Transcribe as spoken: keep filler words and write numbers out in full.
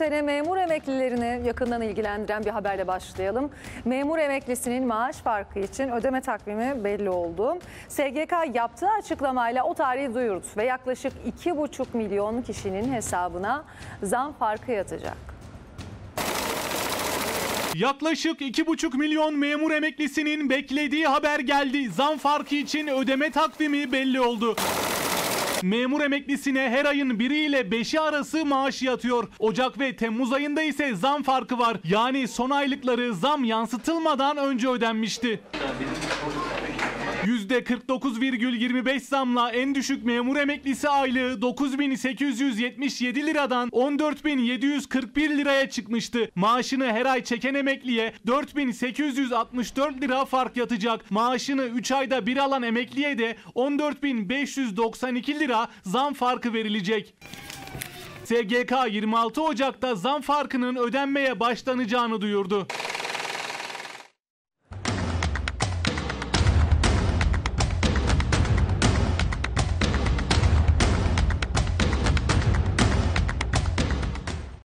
bültene memur emeklilerini yakından ilgilendiren bir haberle başlayalım. Memur emeklisinin maaş farkı için ödeme takvimi belli oldu. S G K yaptığı açıklamayla o tarihi duyurdu ve yaklaşık iki buçuk milyon kişinin hesabına zam farkı yatacak. Yaklaşık iki buçuk milyon memur emeklisinin beklediği haber geldi. Zam farkı için ödeme takvimi belli oldu. Memur emeklisine her ayın biri ile beşi arası maaş yatıyor. Ocak ve Temmuz ayında ise zam farkı var. Yani son aylıkları zam yansıtılmadan önce ödenmişti. yüzde kırk dokuz virgül yirmi beş zamla en düşük memur emeklisi aylığı dokuz bin sekiz yüz yetmiş yedi liradan on dört bin yedi yüz kırk bir liraya çıkmıştı. Maaşını her ay çeken emekliye dört bin sekiz yüz altmış dört lira fark yatacak. Maaşını üç ayda bir alan emekliye de on dört bin beş yüz doksan iki lira zam farkı verilecek. S G K yirmi altı Ocak'ta zam farkının ödenmeye başlanacağını duyurdu.